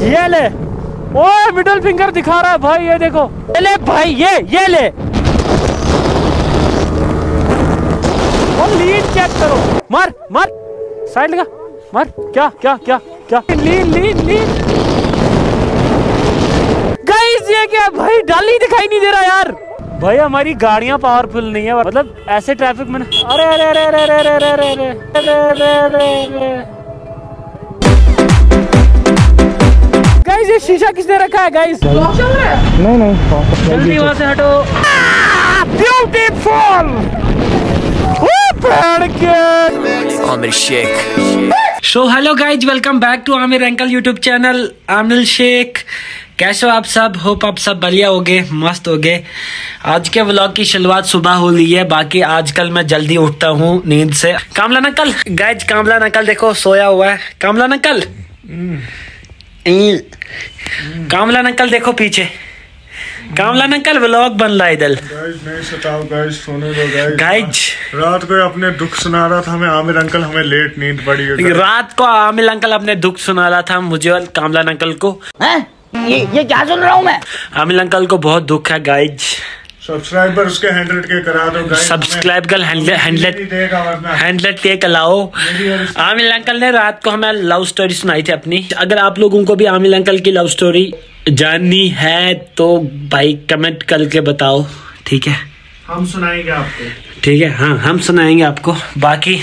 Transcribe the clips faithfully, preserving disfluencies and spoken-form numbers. ये ले, ओए मिडिल फिंगर दिखा रहा है भाई, ये देखो, ये ले भाई, ये ये ले, लीन चेक करो, मार मार साइड लगा, मार, क्या क्या क्या क्या, लीन लीन लीन। गाइस ये क्या भाई, डाली दिखाई नहीं दे रहा यार। भाई हमारी गाड़ियां पावरफुल नहीं है, मतलब ऐसे ट्रैफिक में। अरे अरे अरे अरे अरे अरे अरे अरे गाइस ये शीशा किसने रखा है गाइस? नहीं नहीं, जल्दी वहां से हटो। Beautiful Aamir Shaikh. So hello guys, welcome back to Aamir uncle YouTube channel. Aamir Shaikh, कैसे हो आप सब? होप आप सब बढ़िया हो गए, मस्त हो गए। आज के व्लॉग की शुरुआत सुबह हो रही है। बाकी आजकल मैं जल्दी उठता हूँ नींद से। कामला नकल गाइज, कामला नकल देखो सोया हुआ है। कामला नकल कामला नकल देखो पीछे, कामला नकल व्लॉग बन रहा है इधर। नहीं सताओ गाइज, सोने दो गाइज। गाइज रात को अपने दुख सुना रहा था हमें आमिर अंकल, हमें लेट नींद पड़ी है। रात को आमिर अंकल अपने दुख सुना रहा था मुझे और कामला नकल को। ये ये क्या सुन रहा हूँ मैं? आमिर अंकल को बहुत दुख है गाइज। सब्सक्राइबर उसके हंड्रेड के करा दो गाइज। सब्सक्राइब कर, हंड्रेड के कराओ। आमिर अंकल ने रात को हमें लव स्टोरी सुनाई थी अपनी। अगर आप लोगों को भी आमिर अंकल की लव स्टोरी जाननी है तो भाई कमेंट करके बताओ, ठीक है? हम सुनाएंगे आपको, ठीक है? हाँ हम सुनाएंगे आपको। बाकी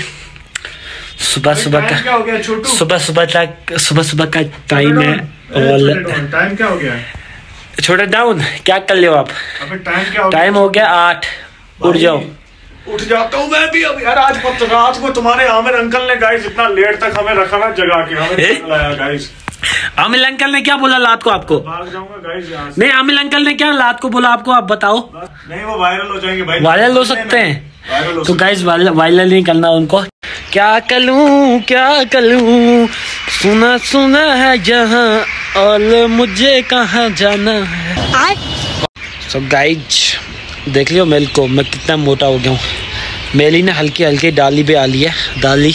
सुबह सुबह का सुबह सुबह तक सुबह सुबह का टाइम है। और टाइम क्या हो गया? छोटा डाउन क्या कर ले आप? टाइम हो गया आठ। उठ जाओ, उठ जाता हूँ मैं भी अब यार। आज को रात को तुम्हारे आमिर अंकल ने गाइस इतना लेट तक हमें रखा ना, जगा के हमें लाया गाइस। आमिर अंकल ने क्या बोला रात को आपको? भाग जाऊंगा गाइस यहाँ से। नहीं, आमिर अंकल ने क्या रात को बोला आपको, आप बताओ। नहीं वो वायरल हो जाएंगे भाई, वायरल हो सकते हैं तो गाइस वायरल नहीं करना उनको। क्या करूं क्या करूं, सुना सुना है जहां और मुझे कहां जाना है। सो गाइज देख लियो मेरे को, मैं कितना मोटा हो गया हूँ। मेरी ने हल्की हल्की डाली भी आ ली है, डाली।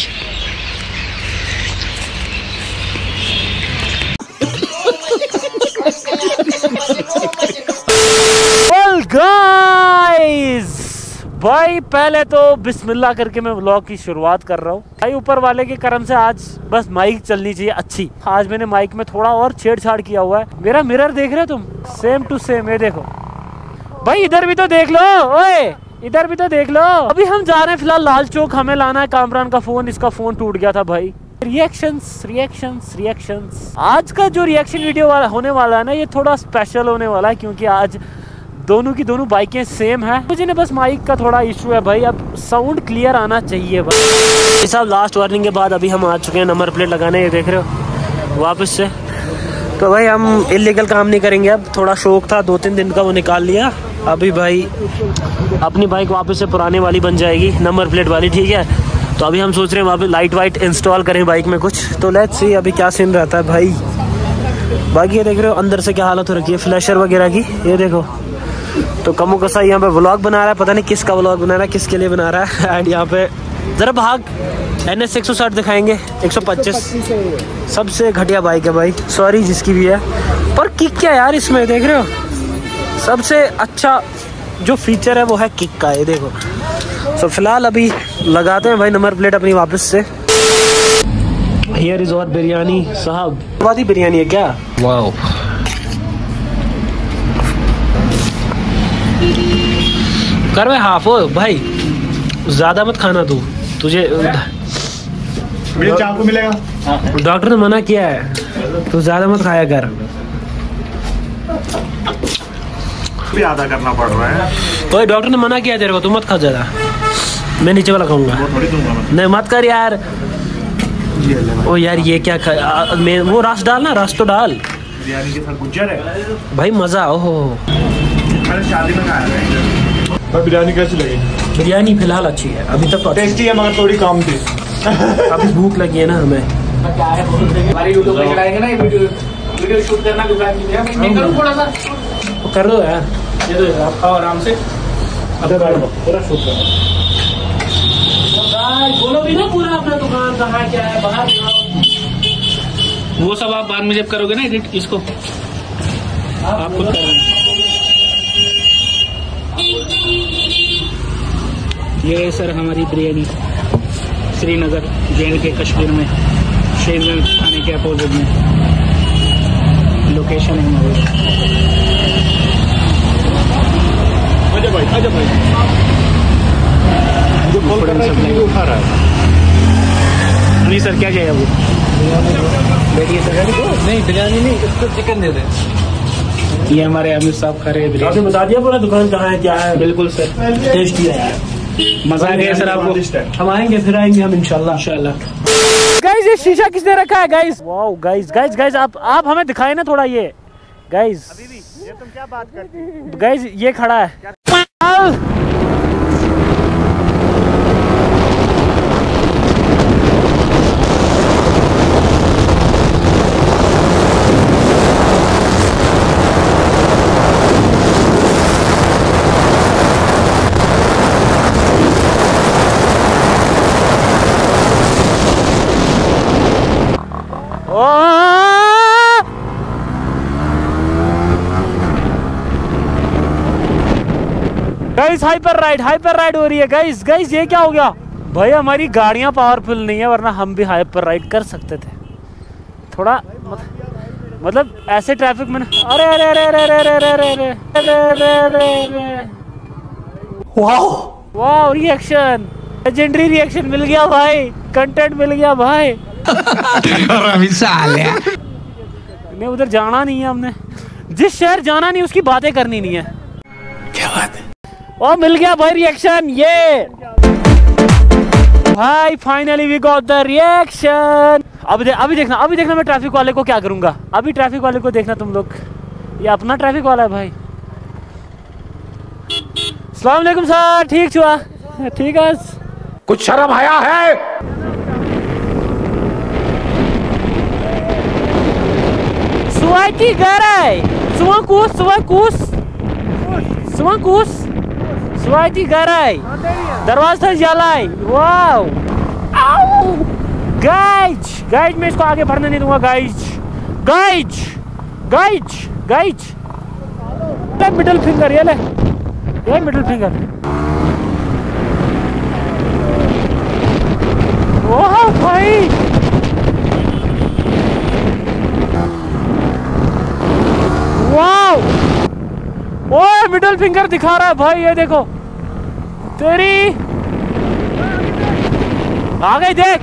well, guys! भाई पहले तो बिस्मिल्लाह करके मैं व्लॉग की शुरुआत कर रहा हूँ भाई। ऊपर वाले के करम से आज बस माइक चलनी चाहिए अच्छी। आज मैंने माइक में थोड़ा और छेड़छाड़ किया हुआ है। मेरा मिरर देख रहे हो तुम? सेम टू सेम, ये देखो भाई। इधर भी तो देख लो, ओए इधर भी तो देख लो। अभी हम जा रहे हैं फिलहाल लाल चौक, हमें लाना है कामरान का फोन। इसका फोन टूट गया था भाई। Reactions reactions reactions. आज का जो रिएक्शन वीडियो होने वाला है ना, ये थोड़ा स्पेशल होने वाला है क्योंकि आज दोनों की दोनों बाइकें सेम है। मुझे ना बस माइक का थोड़ा इशू है भाई। अब साउंड क्लियर आना चाहिए भाई साहब। लास्ट वार्निंग के बाद अभी हम आ चुके हैं नंबर प्लेट लगाने, ये देख रहे हो वापस से। तो भाई हम इलीगल काम नहीं करेंगे अब। थोड़ा शौक था दो तीन दिन का, वो निकाल लिया। अभी भाई अपनी बाइक वापस से पुराने वाली बन जाएगी, नंबर प्लेट वाली, ठीक है? तो अभी हम सोच रहे हैं वापस लाइट वाइट इंस्टॉल करें बाइक में कुछ। तो लेट्स सी अभी क्या सीन रहता है भाई। बाकी ये देख रहे हो अंदर से क्या हालत हो रखी है फ्लैशर वगैरह की, ये देखो। तो कमो कसा यहाँ पे व्लॉग बना रहा है, पता नहीं किसका व्लॉग बना रहा है, किसके लिए बना रहा है। एंड यहाँ पे जरा भाग एन एस एक सौ साठ दिखाएंगे, एक सौ पच्चीस। सबसे घटिया बाइक है भाई, सॉरी जिसकी भी है। पर किक क्या यार इसमें, देख रहे हो? सबसे अच्छा जो फीचर है वो है किक का, ये देखो। सो फिलहाल अभी लगाते हैं भाई नंबर प्लेट अपनी वापस से। हियर इज और बिरयानी साहब, वादी बिरयानी है क्या? वाह कर भाई, हाफ हो भाई, ज्यादा मत खाना तू। तुझे चाकू मिलेगा, डॉक्टर ने मना किया है, तू ज्यादा मत खाया कर। आधा करना पड़ रहा है भाई, डॉक्टर ने मना किया तेरे को, तू मत खा ज्यादा। मैं नीचे वाला खाऊंगा, नहीं मत कर यार। ओ यार ये क्या खा? आ, मैं वो रस डाल ना, रस तो डाल भाई, मजा। ओहो शादी में खाया है। बिरयानी कैसी लगी? बिरयानी फिलहाल अच्छी है अभी तक, तो टेस्टी है मगर थोड़ी काम थी। अभी भूख लगी है ना हमें। कर दो यार, आप खाओ आराम से। बोलो भी ना पूरा अपना दुकान कहाँ क्या है, बाहर वो सब आप बाद में जब करोगे ना एडिट, इसको आप खुद कर लेना। ये है सर हमारी बिरयानी, श्रीनगर जे के कश्मीर में, शेरगंज थाने के अपोजिट में लोकेशन है हमारी। आजा भाई, आजा भाई, जो कॉल कर रहा है वो उठा रहा है। नहीं सर क्या चाहिए आपको? बैठिए सर। नहीं बिरयानी नहीं, इसको चिकन दे दें। ये हमारे आमिर साहब खा रहे बिरयानी। आपने बता दिया पूरा दुकान कहाँ है क्या है? बिल्कुल सर, टेस्टी है, मजा आ गया सर आपको। हम आएंगे फिर आएंगे हम इंशाल्लाह इंशाल्लाह। गाइस ये शीशा किसने रखा है guys? Wow guys guys guys आप आप हमें दिखाए ना थोड़ा ये गाइस। अभी भी ये तुम क्या बात करते हो गाइस? ये खड़ा है guys, hyper ride hyper ride हो रही है गाइस। गाइस ये क्या हो गया भाई? हमारी गाड़ियां पावरफुल नहीं है वरना हम भी हाइपर राइड कर सकते थे थोड़ा। मतलब ऐसे ट्रैफिक में अरे अरे अरे अरे अरे अरे अरे अरे अरे अरे अरे wow wow, reaction legendary reaction मिल गया भाई, कंटेंट मिल गया भाई। नहीं उधर जाना नहीं है हमने, जिस शहर जाना नहीं उसकी बातें करनी नहीं है। क्या बात है? ओ मिल गया भाई रिएक्शन। ये भाई finally we got the reaction. अभी अभी देखना अभी देखना मैं ट्रैफिक वाले को क्या करूंगा। अभी ट्रैफिक वाले को देखना तुम लोग, ये अपना ट्रैफिक वाला है भाई। अस्सलाम वालेकुम सर, ठीक छुआ? ठीक है, कुछ शर्म आया है? सुबह की घर है, सुबह कुछ सुबह कुछ सुबह कुछ स्वाति गराई दरवाजा जलाई। वाओ गाइज गाइज मैं इसको आगे बढ़ने नहीं दूंगा गाइज गाइज गाइज गाइज। ले मिडिल फिंगर, ये ले ये मिडिल फिंगर। वाह भाई वाओ, ओए मिडिल फिंगर दिखा रहा है भाई। ये देखो तेरी आ गई देख।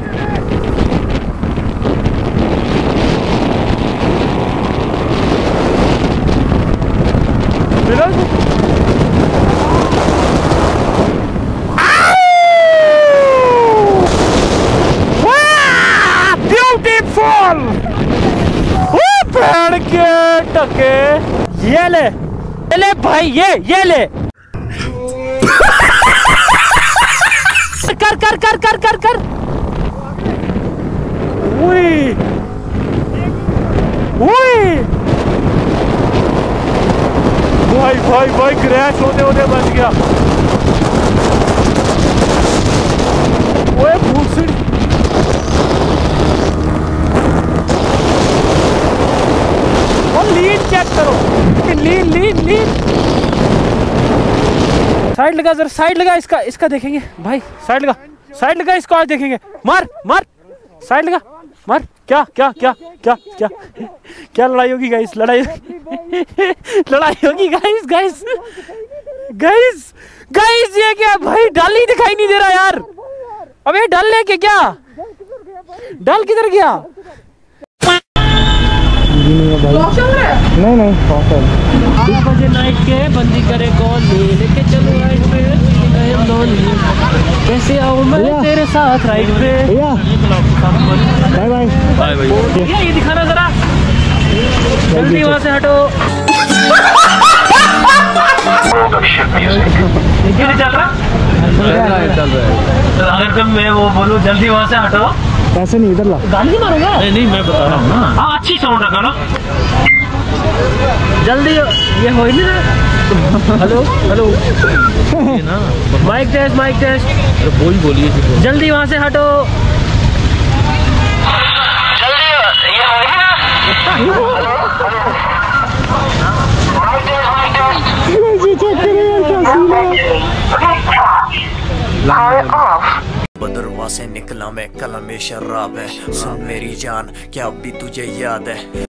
ब्यूटीफुल पेड़ के टके। ये ले ये ले भाई, ये ये ले कर कर कर कर कर कर। उई उई भाई भाई भाई, क्रैश होते होते बच गया। ओए भूसी और लीड चेक करो, लीड लीड लीड। साइड लगा जरा, साइड लगा। इसका इसका देखेंगे भाई, साइड लगा साइड लगा इसको आज देखेंगे। मार मार साइड लगा मार। क्या क्या क्या क्या क्या क्या लड़ाई होगी गाइस, लड़ाई लड़ाई होगी गाइस गाइस गाइस गाइस। ये क्या भाई, डल ही दिखाई नहीं दे रहा यार। अबे डल लेके क्या, डल किधर गया? नहीं नहीं दस बजे नाइट के बंदी करे कॉल, लेके चलो राइड पे हम दोनों। कैसे आऊं मैं तेरे साथ राइड पे? Bye bye bye bye. ये ये दिखाना जरा जल्दी, वहां से हटो। ये चल रहा चल रहा अगर तुम मैं वो बोलूं जल्दी वहां से हटो, ऐसे नहीं इधर ला। गाली मारूंगा? नहीं नहीं मैं बता रहा हूँ ना। हाँ अच्छी साउंड रखा ना, जल्दी ये हो ही नहीं रहा। हेलो हेलो ना, माइक टेस्ट माइक टेस्ट। अरे बोल बोलिए, जल्दी वहाँ से हटो, जल्दी ये बदरवा से निकला मैं कलमे शर्राब है। सुन मेरी जान क्या अब भी तुझे याद है?